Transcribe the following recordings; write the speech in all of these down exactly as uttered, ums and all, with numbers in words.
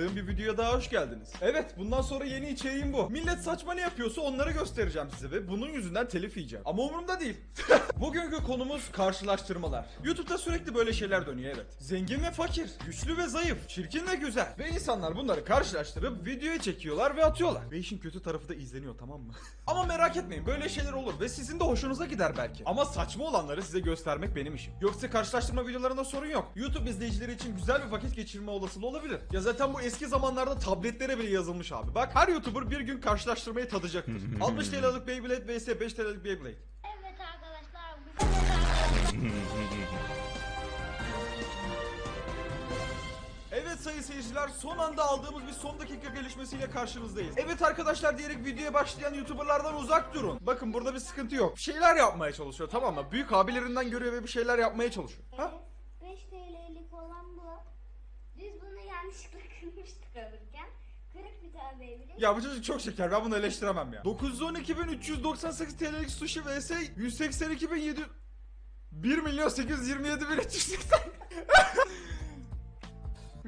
attığım bir videoya daha hoş geldiniz. Evet, bundan sonra yeni içeriğim bu. Millet saçma ne yapıyorsa onları göstereceğim size ve bunun yüzünden telif yiyeceğim. Ama umurumda değil. Bugünkü konumuz karşılaştırmalar. YouTube'da sürekli böyle şeyler dönüyor, evet. Zengin ve fakir, güçlü ve zayıf, çirkin ve güzel. Ve insanlar bunları karşılaştırıp videoya çekiyorlar ve atıyorlar. Ve işin kötü tarafı da izleniyor, tamam mı? Ama merak etmeyin, böyle şeyler olur ve sizin de hoşunuza gider belki. Ama saçma olanları size göstermek benim işim. Yoksa karşılaştırma videolarında sorun yok. YouTube izleyicileri için güzel bir vakit geçirme olasılığı olabilir. Ya zaten bu eski zamanlarda tabletlere bile yazılmış abi. Bak, her YouTuber bir gün karşılaştırmayı tadacaktır. altmış TL'lik Beyblade vs beş TL'lik Beyblade. Evet arkadaşlar. Evet sayın seyirciler, son anda aldığımız bir son dakika gelişmesiyle karşınızdayız. Evet arkadaşlar diyerek videoya başlayan YouTuber'lardan uzak durun. Bakın, burada bir sıkıntı yok. Bir şeyler yapmaya çalışıyor, tamam mı? Büyük abilerinden görüyor ve bir şeyler yapmaya çalışıyor. Evet. Ha? beş TL'lik olan bu. Biz bunu yanlışlıkla kırmıştık alırken. Kırık bir tane Beyblade. Ya bu çocuk çok şeker, ben bunu eleştiremem ya. dokuz yüz on iki bin üç yüz doksan sekiz TL'lik sushi vs yüz seksen iki bin yedi yüz... bir milyon sekiz yüz yirmi yedi bin üç yüz seksen.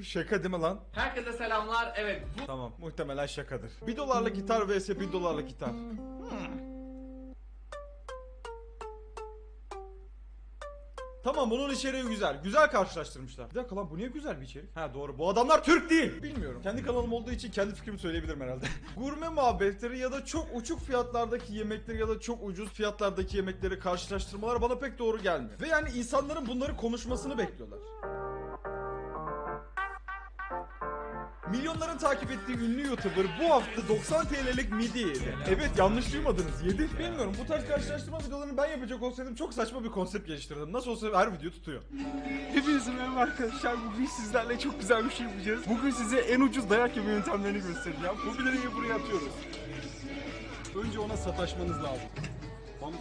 Şaka değil mi lan? Herkese selamlar, evet bu... Tamam, muhtemelen şakadır. bir dolarlık gitar vs bin dolarlık gitar. Tamam, bunun içeriği güzel. Güzel karşılaştırmışlar. Bir dakika lan, bu niye güzel bir içerik? Ha doğru, bu adamlar Türk değil. Bilmiyorum. Kendi kanalım olduğu için kendi fikrimi söyleyebilirim herhalde. Gurme muhabbetleri ya da çok uçuk fiyatlardaki yemekleri ya da çok ucuz fiyatlardaki yemekleri karşılaştırmalar bana pek doğru gelmiyor. Ve yani insanların bunları konuşmasını bekliyorlar. Milyonların takip ettiği ünlü YouTuber bu hafta doksan TL'lik midi yedi. Evet, yanlış duymadınız, yedi. Bilmiyorum, bu tarz karşılaştırma videolarını ben yapacak olsaydım çok saçma bir konsept geliştirdim. Nasıl olsa her video tutuyor. Hepinizin merhaba arkadaşlar, bugün sizlerle çok güzel bir şey yapacağız. Bugün size en ucuz dayak yeme yöntemlerini göstereceğim. Bu bilgileri buraya atıyoruz. Önce ona sataşmanız lazım. Tamam mı?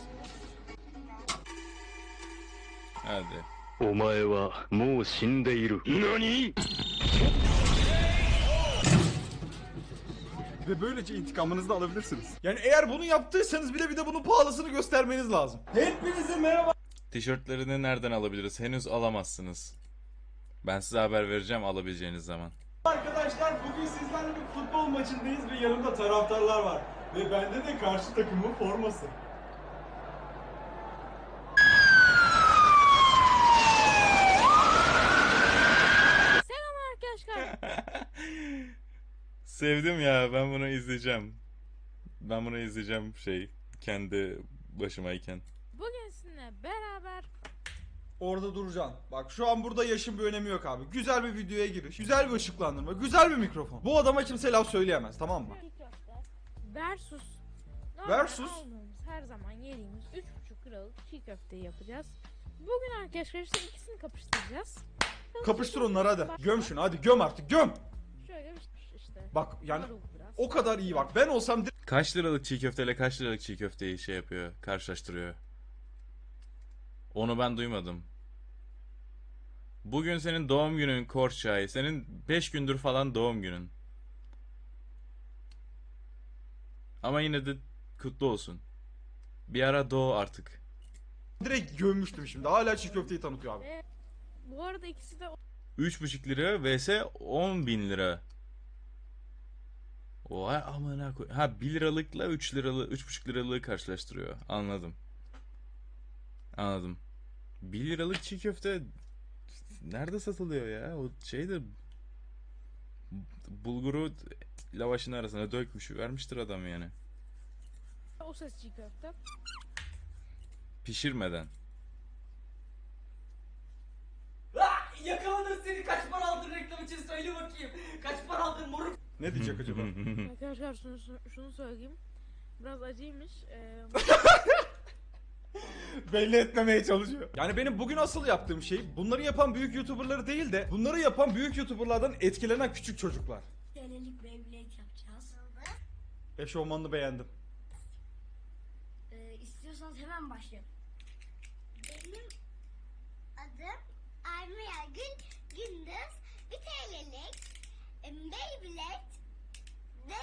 Hadi. Omae wa mou shindeiru. Nani? Ve böylece intikamınızı da alabilirsiniz. Yani eğer bunu yaptıysanız bile bir de bunun pahalısını göstermeniz lazım. Hepinize merhaba. Tişörtlerini nereden alabiliriz? Henüz alamazsınız. Ben size haber vereceğim alabileceğiniz zaman. Arkadaşlar, bugün sizlerle bir futbol maçındayız ve yanımda taraftarlar var. Ve bende de karşı takımın forması. Selam arkadaşlar. Sevdim ya, ben bunu izleyeceğim. Ben bunu izleyeceğim şey, kendi başımayken. Bugün sizinle beraber... Orada duracaksın. Bak, şu an burada yaşın bir önemi yok abi. Güzel bir videoya giriş, güzel bir ışıklandırma, güzel bir mikrofon. Bu adama kimse laf söyleyemez, tamam mı? Versus. Versus. Her zaman yediğimiz üç buçuk liralık çiğ köfte yapacağız. Bugün arkadaşlar işte ikisini kapıştıracağız. Kapıştır onları hadi. Göm şunu hadi, göm artık, göm. Şöyle bir... Bak yani o kadar iyi, bak ben olsam... Kaç liralık çiğ köfteyle kaç liralık çiğ köfteyi şey yapıyor, karşılaştırıyor. Onu ben duymadım. Bugün senin doğum günün Porçay, senin beş gündür falan doğum günün. Ama yine de kutlu olsun. Bir ara doğ artık. Direkt gömmüştüm şimdi, hala çiğ köfteyi tanıtıyor abi. E, bu arada ikisi de... üç buçuk lira vs on bin lira. Vay amına koy. Ha bir liralıkla üç liralık üç buçuk liralığı karşılaştırıyor. Anladım. Anladım. bir liralık çiğ köfte nerede satılıyor ya? O şeyde bulguru lavaşın arasına dökmüş, vermiştir adam yani. O ses çiğ köfte. Pişirmeden. Ah, yakaladım seni. Kaç para aldın reklam için söyle bakayım. Kaç para aldın moruk? Ne diyecek acaba? Arkadaşlar şunu, şunu söyleyeyim. Biraz acıymış. Ee... Belli etmemeye çalışıyor. Yani benim bugün asıl yaptığım şey bunları yapan büyük YouTuber'ları değil de bunları yapan büyük YouTuber'lardan etkilenen küçük çocuklar. Gelelik Beyblade yapacağız. Eşofmanını beğendim. Ee, istiyorsanız hemen başlayalım. Benim adım Armaya Gün Gündüz. Bir T L'lik Beyblade ve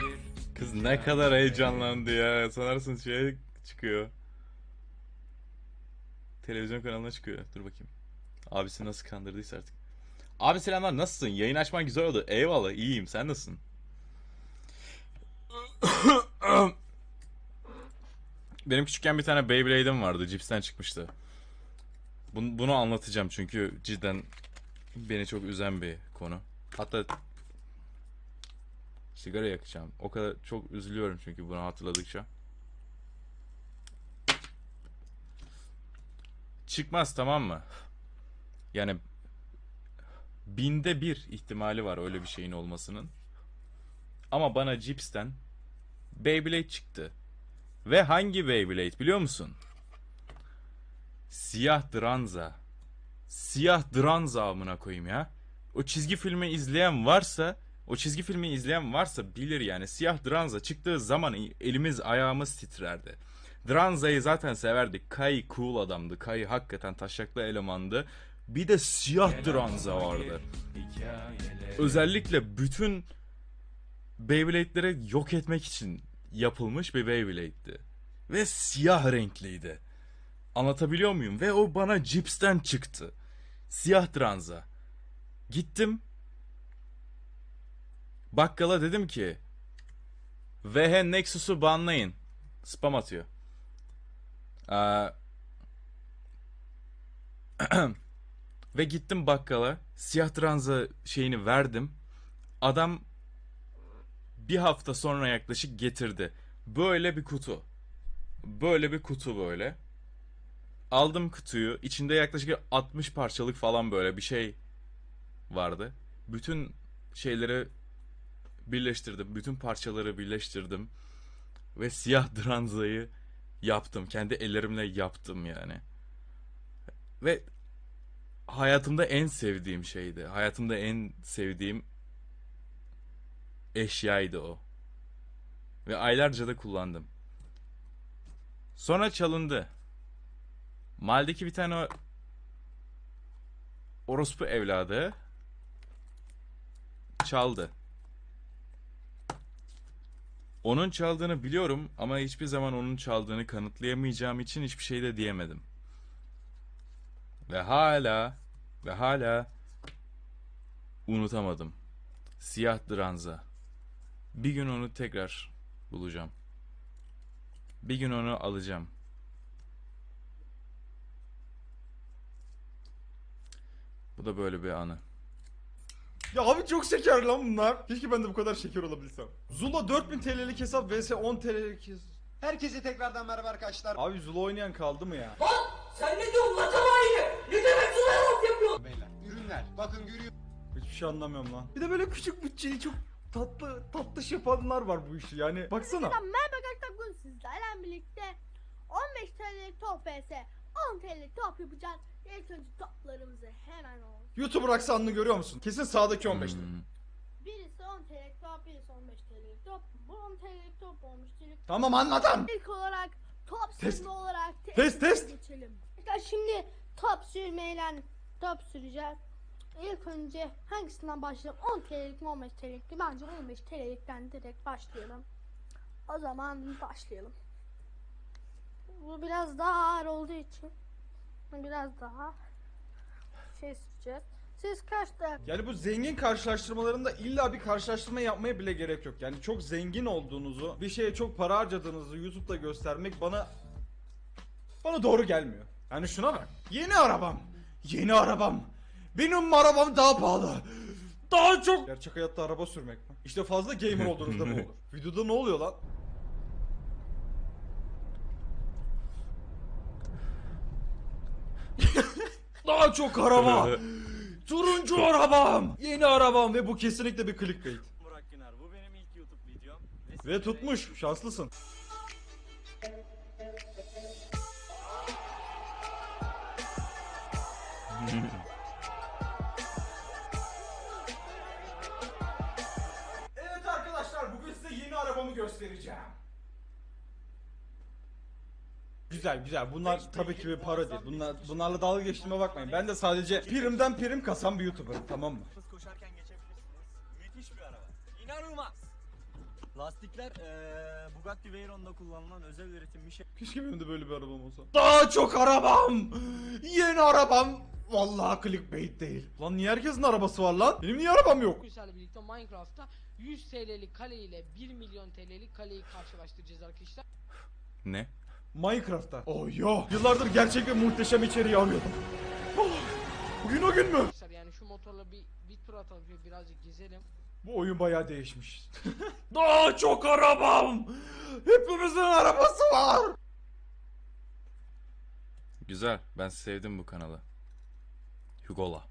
e, kız ne kadar heyecanlandı ya, sanarsın şey çıkıyor, televizyon kanalına çıkıyor. Dur bakayım, abisi nasıl kandırdıysa artık. Abi selamlar, nasılsın? Yayın açman güzel oldu. Eyvallah, iyiyim. Sen nasılsın? Benim küçükken bir tane Beyblade'im vardı. Cipsten çıkmıştı. Bunu, bunu anlatacağım çünkü cidden beni çok üzen bir konu. Hatta sigara yakacağım. O kadar çok üzülüyorum çünkü bunu hatırladıkça. Çıkmaz, tamam mı? Yani binde bir ihtimali var öyle bir şeyin olmasının. Ama bana cipsten Beyblade çıktı. Ve hangi Beyblade biliyor musun? Siyah Dranzer. Siyah Dranzer amına koyayım ya. O çizgi filmi izleyen varsa, o çizgi filmi izleyen varsa bilir yani. Siyah Dranzer çıktığı zaman elimiz ayağımız titrerdi. Dranza'yı zaten severdik. Kai cool adamdı. Kai hakikaten taşaklı elemandı. Bir de Siyah Dranzer vardı. Özellikle bütün Beyblade'leri yok etmek için yapılmış bir Beyblade'di. Ve siyah renkliydi. Anlatabiliyor muyum? Ve o bana cipsten çıktı. Siyah Dranzer. Gittim. Bakkala dedim ki V H Nexus'u banlayın. Spam atıyor. Ee... Ve gittim bakkala. Siyah Dranzer şeyini verdim. Adam bir hafta sonra yaklaşık getirdi. Böyle bir kutu. Böyle bir kutu böyle. Aldım kutuyu. İçinde yaklaşık altmış parçalık falan böyle bir şey vardı. Bütün şeyleri birleştirdim. Bütün parçaları birleştirdim. Ve Siyah Dranzer'ı yaptım. Kendi ellerimle yaptım yani. Ve hayatımda en sevdiğim şeydi. Hayatımda en sevdiğim eşyaydı o. Ve aylarca da kullandım. Sonra çalındı. Mahalledeki bir tane orospu evladı çaldı. Onun çaldığını biliyorum ama hiçbir zaman onun çaldığını kanıtlayamayacağım için hiçbir şey de diyemedim. Ve hala ve hala unutamadım. Siyah Dranzer. Bir gün onu tekrar bulacağım. Bir gün onu alacağım. Bu da böyle bir anı. Ya abi çok şeker lan bunlar. Keşke ben de bu kadar şeker olabilsem. Zula dört bin TL'lik hesap vs on TL'lik hesap. Herkese tekrardan merhaba arkadaşlar. Abi Zula oynayan kaldı mı ya? Bak sen ne diyorsun lan tabayı? Ne demek Zula yok yapıyorsun? Beyler ürünler bakın görüyor. Hiçbir şey anlamıyorum lan. Bir de böyle küçük bütçeyi çok tatlı tatlış yapanlar var bu işi yani. Baksana. Merhaba arkadaşlar, bugün sizlerle birlikte on beş TL'lik top vs on TL'lik top yapacağız. İlk önce toplarımızı hemen alalım. YouTuber aksanını görüyor musun? Kesin sağdaki on beş T L. Hmm. Birisi on TL'lik top, birisi on beş TL'lik top. Bu on TL'lik top olmuş. Tamam anladım. İlk olarak top sürme olarak test test, test. geçelim. İşte şimdi top sürmeyle top süreceğiz. İlk önce hangisinden başlayalım? on TL'lik mi on beş TL'lik mi? Bence on beş TL'likten direkt başlayalım. O zaman başlayalım. Bu biraz daha ağır olduğu için biraz daha şey süreceğiz. Siz kaçta? Yani bu zengin karşılaştırmalarında illa bir karşılaştırma yapmaya bile gerek yok. Yani çok zengin olduğunuzu, bir şeye çok para harcadığınızı YouTube'da göstermek bana bana doğru gelmiyor. Yani şuna bak. Yeni arabam. Yeni arabam. Benim arabam daha pahalı. Daha çok. Gerçek hayatta araba sürmek mi? İşte fazla gamer olduğunuzda mı olur? Videoda ne oluyor lan? Daha çok araba. Turuncu arabam. Yeni arabam ve bu kesinlikle bir clickbait. Burak Güner, bu benim ilk YouTube videom. Ve, ve tutmuş. Şanslısın. Evet arkadaşlar, bugün size yeni arabamı göstereceğim. Güzel güzel. Bunlar tabii ki bir para değil. Bunlar, bunlarla dalga geçtiğime bakmayın. Ben de sadece primden prim kasan bir YouTuber'ım, tamam mı? Müthiş bir araba. İnanılmaz. Lastikler ee, Bugatti Veyron'da kullanılan özel üretim bir şey. Keşke benim de böyle bir arabam olsa. Daha çok arabam! Yeni arabam! Vallahi clickbait değil. Lan niye herkesin arabası var lan? Benim niye arabam yok? Güzel birlikte Minecraft'ta yüz TL'lik kale ile bir milyon TL'lik kaleyi karşılaştıracağız arkadaşlar. Ne? Minecraft'ta. Oh yo. Yıllardır gerçek ve muhteşem içeriği arıyordum. Oh, bugün o gün mü? Yani şu motorla bir, bir tur atalım, birazcık gezelim. Bu oyun bayağı değişmiş. Daha çok arabam! Hepimizin arabası var! Güzel, ben sevdim bu kanalı. Hugola.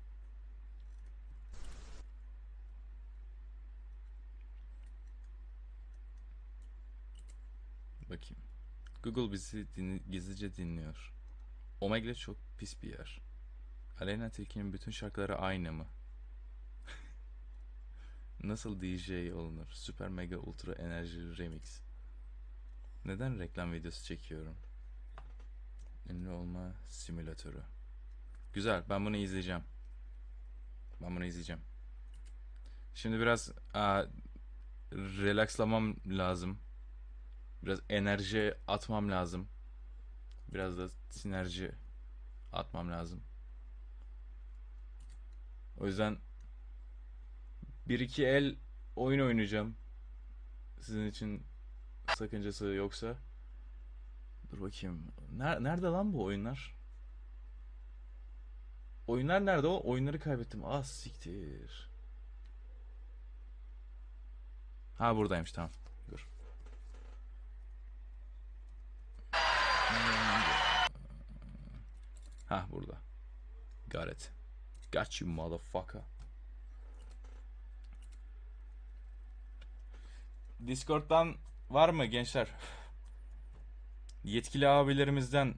Bakayım. Google bizi din gizlice dinliyor. Omegle çok pis bir yer. Aleyna Tilki'nin bütün şarkıları aynı mı? Nasıl D J olunur? Süper Mega Ultra Enerji Remix. Neden reklam videosu çekiyorum? Ünlü olma simülatörü. Güzel, ben bunu izleyeceğim. Ben bunu izleyeceğim. Şimdi biraz a, relaxlamam lazım. Biraz enerji atmam lazım. Biraz da sinerji atmam lazım. O yüzden bir iki el oyun oynayacağım. Sizin için sakıncası yoksa. Dur bakayım. Nerede lan bu oyunlar? Oyunlar nerede o? Oyunları kaybettim. Ah siktir. Ha buradaymış, tamam. Dur. Ha burada. Gayret. Got you motherfucker. Discord'dan var mı gençler? Yetkili abilerimizden